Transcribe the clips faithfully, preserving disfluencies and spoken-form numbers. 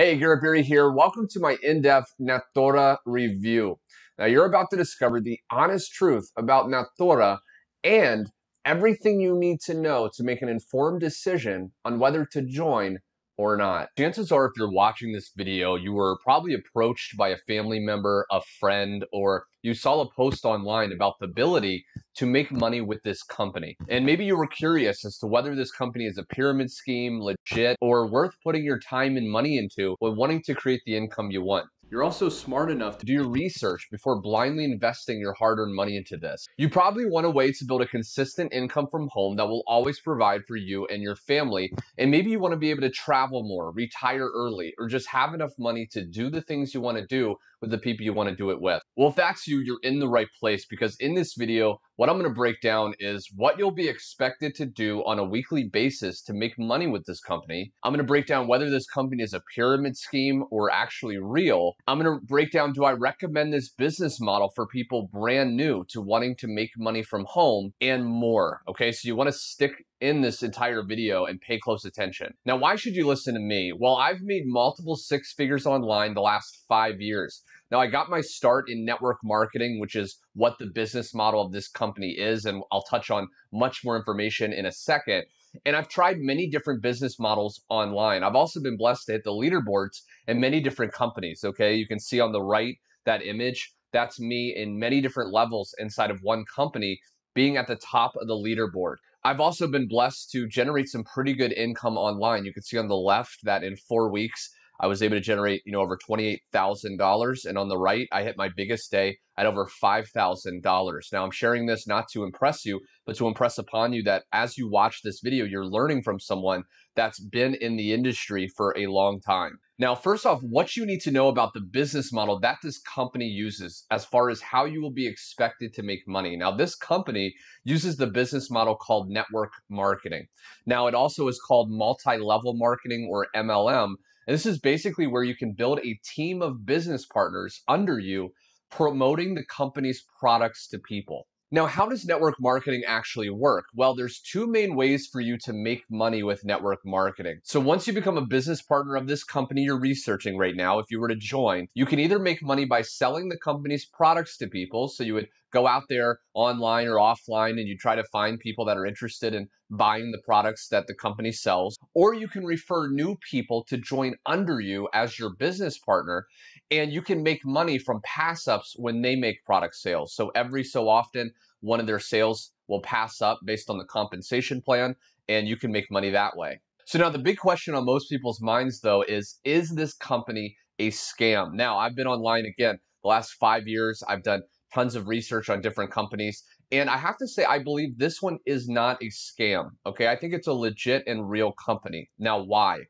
Hey, Garrett Barry here. Welcome to my in-depth Natura review. Now, you're about to discover the honest truth about Natura and everything you need to know to make an informed decision on whether to join or not. Chances are, if you're watching this video, you were probably approached by a family member, a friend, or you saw a post online about the ability to make money with this company. And maybe you were curious as to whether this company is a pyramid scheme, legit, or worth putting your time and money into when wanting to create the income you want. You're also smart enough to do your research before blindly investing your hard-earned money into this. You probably want a way to build a consistent income from home that will always provide for you and your family. And maybe you want to be able to travel more, retire early, or just have enough money to do the things you want to do with the people you want to do it with. Well, if that's you, you're in the right place, because in this video, what I'm going to break down is what you'll be expected to do on a weekly basis to make money with this company. I'm going to break down whether this company is a pyramid scheme or actually real. I'm going to break down, do I recommend this business model for people brand new to wanting to make money from home, and more. Okay, so you want to stick in this entire video and pay close attention. Now, why should you listen to me? Well, I've made multiple six figures online the last five years. Now, I got my start in network marketing, which is what the business model of this company is, and I'll touch on much more information in a second. And I've tried many different business models online. I've also been blessed to hit the leaderboards in many different companies, okay? You can see on the right that image. That's me in many different levels inside of one company, being at the top of the leaderboard. I've also been blessed to generate some pretty good income online. You can see on the left that in four weeks, I was able to generate, you know, over twenty-eight thousand dollars. And on the right, I hit my biggest day at over five thousand dollars. Now, I'm sharing this not to impress you, but to impress upon you that as you watch this video, you're learning from someone that's been in the industry for a long time. Now, first off, what you need to know about the business model that this company uses as far as how you will be expected to make money. Now, this company uses the business model called network marketing. Now, it also is called multi-level marketing, or M L M. And this is basically where you can build a team of business partners under you, promoting the company's products to people. Now, how does network marketing actually work? Well, there's two main ways for you to make money with network marketing. So once you become a business partner of this company you're researching right now, if you were to join, you can either make money by selling the company's products to people. So you would go out there online or offline and you try to find people that are interested in buying the products that the company sells, or you can refer new people to join under you as your business partner, and you can make money from pass-ups when they make product sales. So every so often, one of their sales will pass up based on the compensation plan, and you can make money that way. So now the big question on most people's minds, though, is, is this company a scam? Now, I've been online, again, the last five years. I've done tons of research on different companies. And I have to say, I believe this one is not a scam, okay? I think it's a legit and real company. Now, why?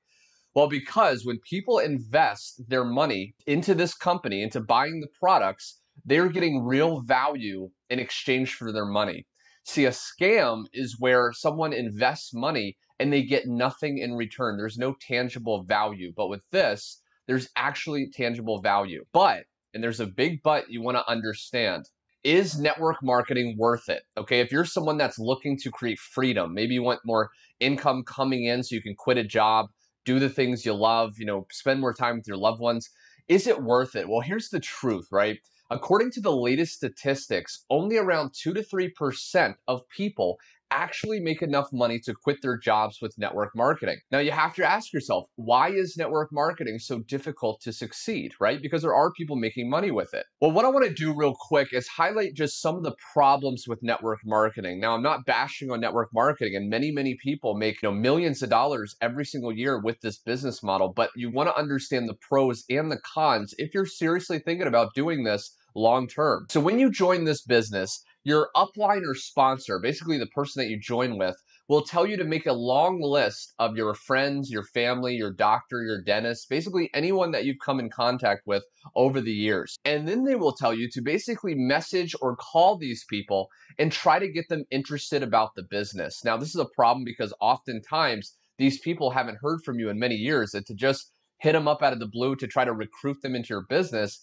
Well, because when people invest their money into this company, into buying the products, they're getting real value in exchange for their money. See, a scam is where someone invests money and they get nothing in return. There's no tangible value. But with this, there's actually tangible value. But, and there's a big but you want to understand, is network marketing worth it? Okay, if you're someone that's looking to create freedom, maybe you want more income coming in so you can quit a job, do the things you love, you know, spend more time with your loved ones. Is it worth it? Well, here's the truth, right? According to the latest statistics, only around two to three percent of people actually make enough money to quit their jobs with network marketing. Now, you have to ask yourself, why is network marketing so difficult to succeed, right? Because there are people making money with it. Well, what I want to do real quick is highlight just some of the problems with network marketing. Now, I'm not bashing on network marketing, and many, many people make, you know, millions of dollars every single year with this business model, but you want to understand the pros and the cons if you're seriously thinking about doing this long-term. So when you join this business, your upline or sponsor, basically the person that you join with, will tell you to make a long list of your friends, your family, your doctor, your dentist, basically anyone that you've come in contact with over the years. And then they will tell you to basically message or call these people and try to get them interested about the business. Now, this is a problem because oftentimes these people haven't heard from you in many years, and to just hit them up out of the blue to try to recruit them into your business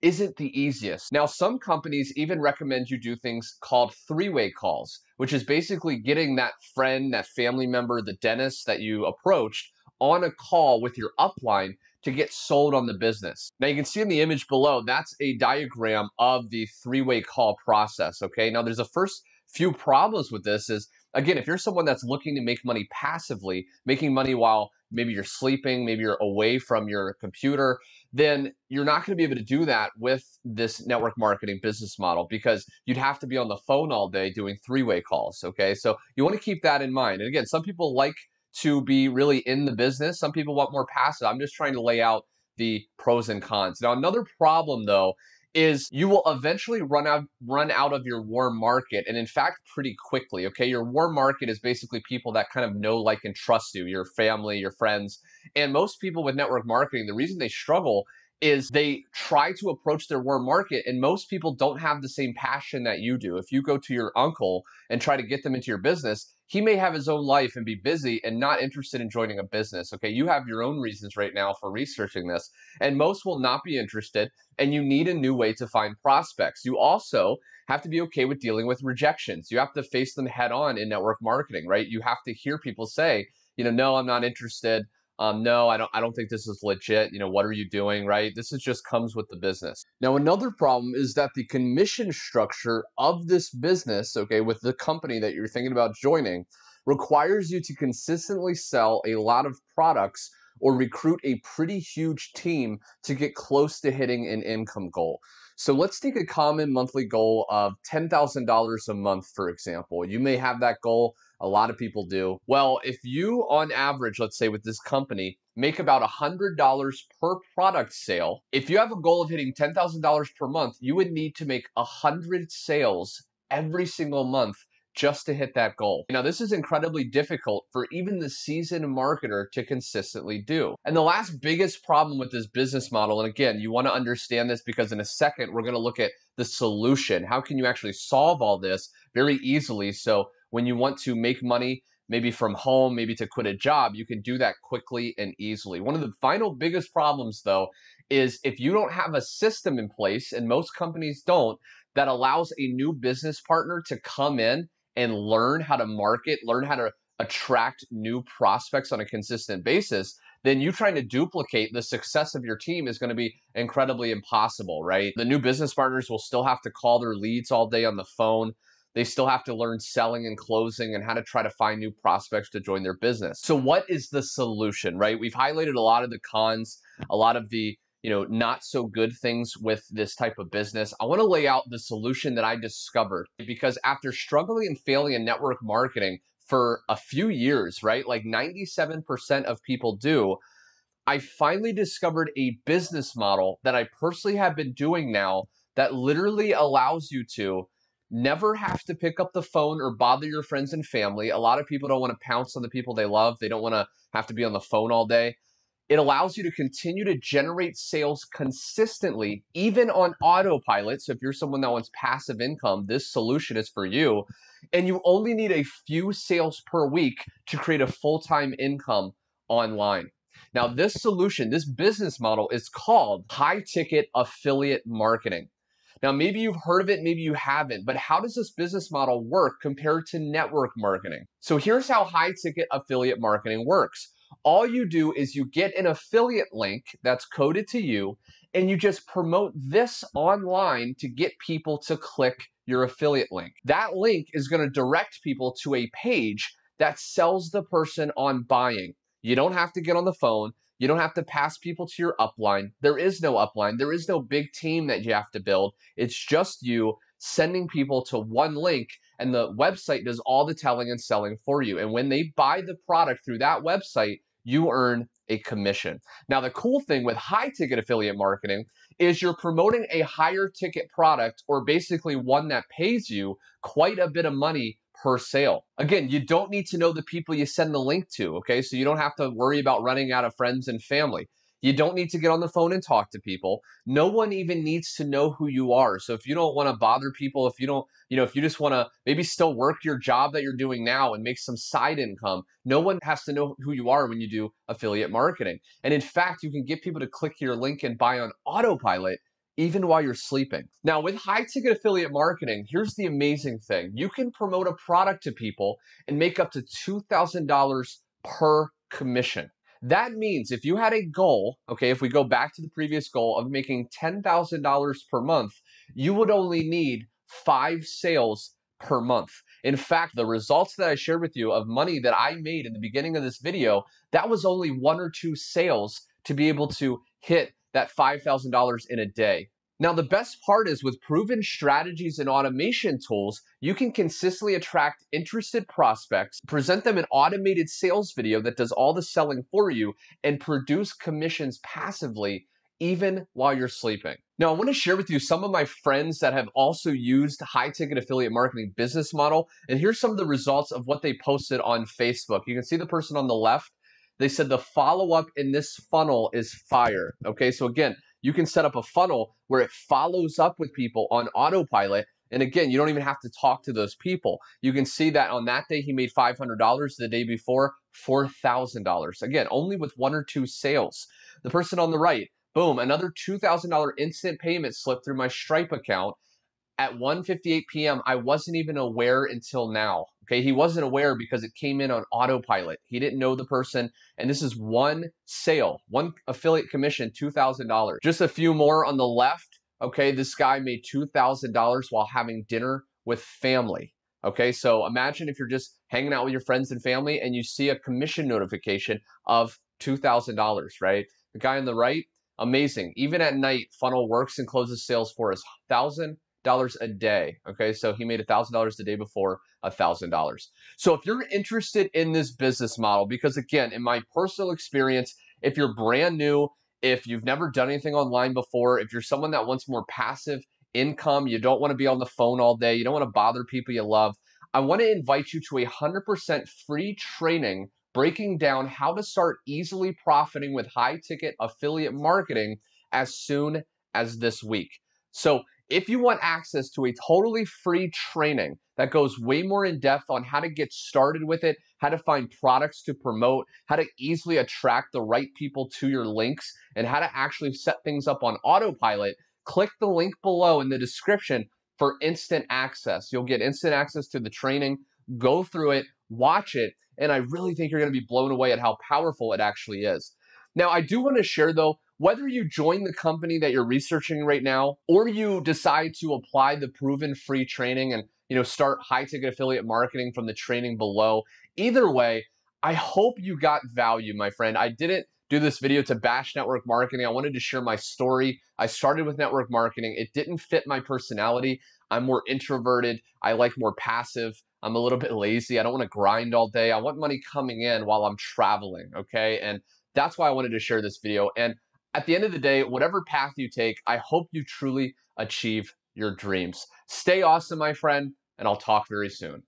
isn't the easiest. Now, some companies even recommend you do things called three-way calls, which is basically getting that friend, that family member, the dentist that you approached on a call with your upline to get sold on the business. Now you can see in the image below, that's a diagram of the three-way call process, okay? Now there's the first few problems with this is, again, if you're someone that's looking to make money passively, making money while maybe you're sleeping, maybe you're away from your computer, then you're not going to be able to do that with this network marketing business model because you'd have to be on the phone all day doing three-way calls, okay? So you want to keep that in mind. And again, some people like to be really in the business. Some people want more passive. I'm just trying to lay out the pros and cons. Now, another problem, though, is you will eventually run out run out of your warm market, and in fact, pretty quickly, okay? Your warm market is basically people that kind of know, like, and trust you, your family, your friends. And most people with network marketing, the reason they struggle is they try to approach their warm market, and most people don't have the same passion that you do. If you go to your uncle and try to get them into your business, he may have his own life and be busy and not interested in joining a business, okay? You have your own reasons right now for researching this, and most will not be interested, and you need a new way to find prospects. You also have to be okay with dealing with rejections. You have to face them head on in network marketing, right? You have to hear people say, you know, no, I'm not interested. Um, no, I don't, I don't think this is legit. You know, what are you doing, right? This is just comes with the business. Now, another problem is that the commission structure of this business, okay, with the company that you're thinking about joining, requires you to consistently sell a lot of products or recruit a pretty huge team to get close to hitting an income goal. So let's take a common monthly goal of ten thousand dollars a month, for example. You may have that goal. A lot of people do. Well, if you, on average, let's say with this company, make about one hundred dollars per product sale, if you have a goal of hitting ten thousand dollars per month, you would need to make one hundred sales every single month just to hit that goal. Now, this is incredibly difficult for even the seasoned marketer to consistently do. And the last biggest problem with this business model, and again, you want to understand this because in a second, we're going to look at the solution. How can you actually solve all this very easily? So when you want to make money, maybe from home, maybe to quit a job, you can do that quickly and easily. One of the final biggest problems, though, is if you don't have a system in place, and most companies don't, that allows a new business partner to come in and learn how to market, learn how to attract new prospects on a consistent basis, then you trying to duplicate the success of your team is going to be incredibly impossible, right? The new business partners will still have to call their leads all day on the phone. They still have to learn selling and closing and how to try to find new prospects to join their business. So what is the solution, right? We've highlighted a lot of the cons, a lot of the, you know, not so good things with this type of business. I want to lay out the solution that I discovered, because after struggling and failing in network marketing for a few years, right, like ninety-seven percent of people do, I finally discovered a business model that I personally have been doing now that literally allows you to never have to pick up the phone or bother your friends and family. A lot of people don't want to pounce on the people they love. They don't want to have to be on the phone all day. It allows you to continue to generate sales consistently, even on autopilot. So if you're someone that wants passive income, this solution is for you. And you only need a few sales per week to create a full-time income online. Now, this solution, this business model is called high-ticket affiliate marketing. Now, maybe you've heard of it, maybe you haven't, but how does this business model work compared to network marketing? So here's how high-ticket affiliate marketing works. All you do is you get an affiliate link that's coded to you, and you just promote this online to get people to click your affiliate link. That link is going to direct people to a page that sells the person on buying. You don't have to get on the phone. You don't have to pass people to your upline. There is no upline. There is no big team that you have to build. It's just you sending people to one link, and the website does all the telling and selling for you. And when they buy the product through that website, you earn a commission. Now, the cool thing with high-ticket affiliate marketing is you're promoting a higher-ticket product, or basically one that pays you quite a bit of money per sale. Again, you don't need to know the people you send the link to, okay? So you don't have to worry about running out of friends and family. You don't need to get on the phone and talk to people. No one even needs to know who you are. So if you don't want to bother people, if you don't, you know, if you just want to maybe still work your job that you're doing now and make some side income, no one has to know who you are when you do affiliate marketing. And in fact, you can get people to click your link and buy on autopilot even while you're sleeping. Now, with high-ticket affiliate marketing, here's the amazing thing. You can promote a product to people and make up to two thousand dollars per commission. That means if you had a goal, okay, if we go back to the previous goal of making ten thousand dollars per month, you would only need five sales per month. In fact, the results that I shared with you of money that I made in the beginning of this video, that was only one or two sales to be able to hit that five thousand dollars in a day. Now, the best part is with proven strategies and automation tools, you can consistently attract interested prospects, present them an automated sales video that does all the selling for you, and produce commissions passively even while you're sleeping. Now, I want to share with you some of my friends that have also used high-ticket affiliate marketing business model, and here's some of the results of what they posted on Facebook. You can see the person on the left. They said the follow-up in this funnel is fire. Okay, so again, you can set up a funnel where it follows up with people on autopilot. And again, you don't even have to talk to those people. You can see that on that day, he made five hundred dollars. The day before, four thousand dollars. Again, only with one or two sales. The person on the right, boom, another two thousand dollar instant payment slipped through my Stripe account at one fifty-eight p m I wasn't even aware until now. Okay, he wasn't aware because it came in on autopilot. He didn't know the person, and this is one sale, one affiliate commission, two thousand dollars. Just a few more on the left. Okay, this guy made two thousand dollars while having dinner with family. Okay, so imagine if you're just hanging out with your friends and family and you see a commission notification of two thousand dollars, right? The guy on the right, amazing. Even at night, funnel works and closes sales for us, one thousand dollars a day. Okay, so he made one thousand dollars the day before, one thousand dollars. So if you're interested in this business model, because again, in my personal experience, if you're brand new, if you've never done anything online before, if you're someone that wants more passive income, you don't want to be on the phone all day, you don't want to bother people you love, I want to invite you to a one hundred percent free training breaking down how to start easily profiting with high-ticket affiliate marketing as soon as this week. So if you want access to a totally free training that goes way more in depth on how to get started with it, how to find products to promote, how to easily attract the right people to your links, and how to actually set things up on autopilot, click the link below in the description for instant access. You'll get instant access to the training, go through it, watch it, and I really think you're going to be blown away at how powerful it actually is. Now, I do want to share though, whether you join the company that you're researching right now, or you decide to apply the proven free training and, you know, start high-ticket affiliate marketing from the training below, either way, I hope you got value, my friend. I didn't do this video to bash network marketing. I wanted to share my story. I started with network marketing. It didn't fit my personality. I'm more introverted. I like more passive. I'm a little bit lazy. I don't want to grind all day. I want money coming in while I'm traveling, okay? And that's why I wanted to share this video. And at the end of the day, whatever path you take, I hope you truly achieve your dreams. Stay awesome, my friend, and I'll talk very soon.